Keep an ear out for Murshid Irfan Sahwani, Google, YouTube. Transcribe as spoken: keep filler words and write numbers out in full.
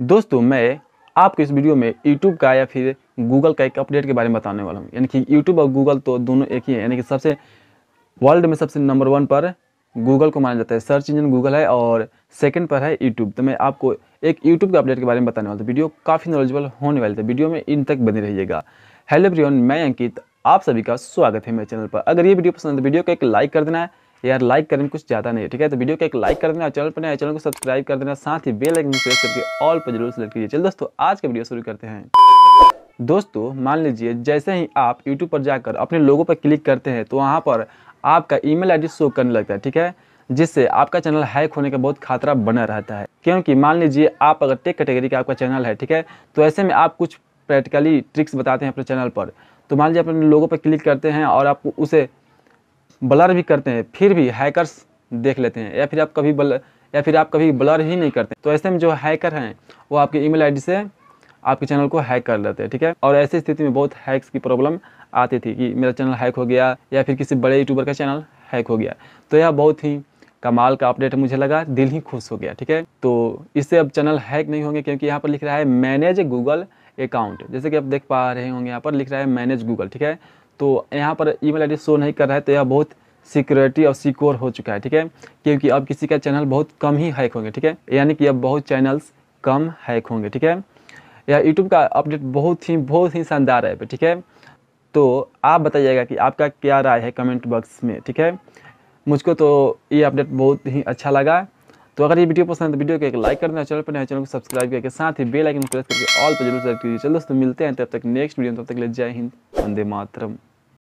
दोस्तों मैं आपको इस वीडियो में YouTube का या फिर Google का एक अपडेट के बारे में बताने वाला हूँ। यानी कि YouTube और Google तो दोनों एक ही है, यानी कि सबसे वर्ल्ड में सबसे नंबर वन पर Google को माना जाता है, सर्च इंजन Google है और सेकंड पर है YouTube। तो मैं आपको एक YouTube के अपडेट के बारे में बताने वाला था। वीडियो काफ़ी नॉलेजेबल होने वाली थी, वीडियो में इन तक बने रहिएगा। हेलो एवरीवन, मैं अंकित, आप सभी का स्वागत है मेरे चैनल पर। अगर ये वीडियो पसंद है वीडियो को एक लाइक कर देना है, यार लाइक करने में कुछ ज़्यादा नहीं है, ठीक है। तो वीडियो को एक लाइक कर देना, चैनल पर नया चैनल को सब्सक्राइब कर देना, साथ ही बेल आइकन प्रेस करके ऑल पर जरूर सेलेक्ट कीजिए। चलिए दोस्तों आज का वीडियो शुरू करते हैं। दोस्तों मान लीजिए जैसे ही आप YouTube पर जाकर अपने लोगों पर क्लिक करते हैं तो वहाँ पर आपका ईमेल आईडी शो करने लगता है, ठीक है, जिससे आपका चैनल हैक होने का बहुत खतरा बना रहता है। क्योंकि मान लीजिए आप अगर टेक कैटेगरी का आपका चैनल है, ठीक है, तो ऐसे में आप कुछ प्रैक्टिकली ट्रिक्स बताते हैं अपने चैनल पर। तो मान लीजिए अपने लोगों पर क्लिक करते हैं और आपको उसे ब्लर भी करते हैं, फिर भी हैकर्स देख लेते हैं, या फिर आप कभी ब्लर या फिर आप कभी ब्लर ही नहीं करते, तो ऐसे में जो हैकर हैं वो आपके ईमेल आईडी से आपके चैनल को हैक कर लेते हैं, ठीक है। और ऐसी स्थिति में बहुत हैक्स की प्रॉब्लम आती थी कि मेरा चैनल हैक हो गया या फिर किसी बड़े यूट्यूबर का चैनल हैक हो गया। तो यह बहुत ही कमाल का अपडेट मुझे लगा, दिल ही खुश हो गया, ठीक है। तो इससे अब चैनल हैक नहीं होंगे, क्योंकि यहाँ पर लिख रहा है मैनेज गूगल अकाउंट, जैसे कि आप देख पा रहे होंगे यहाँ पर लिख रहा है मैनेज गूगल, ठीक है। तो यहाँ पर ईमेल आईडी शो नहीं कर रहा है, तो यह बहुत सिक्योरिटी और सिक्योर हो चुका है, ठीक है, क्योंकि अब किसी का चैनल बहुत कम ही हैक होंगे, ठीक है, यानी कि अब बहुत चैनल्स कम हैक होंगे, ठीक है। यह यूट्यूब का अपडेट बहुत ही बहुत ही शानदार है, ठीक है। तो आप बताइएगा कि आपका क्या राय है कमेंट बॉक्स में, ठीक है। मुझको तो ये अपडेट बहुत ही अच्छा लगा। तो अगर ये वीडियो पसंद है तो वीडियो को एक लाइक कर देना, चैनल पर नए चैनल को सब्सक्राइब करके साथ ही बेल आइकन प्रेस करके ऑल पर जरूर सेलेक्ट कीजिए। चलो दोस्तों मिलते हैं तब तक नेक्स्ट वीडियो में, तब तक ले जय हिंद, वंदे मातरम।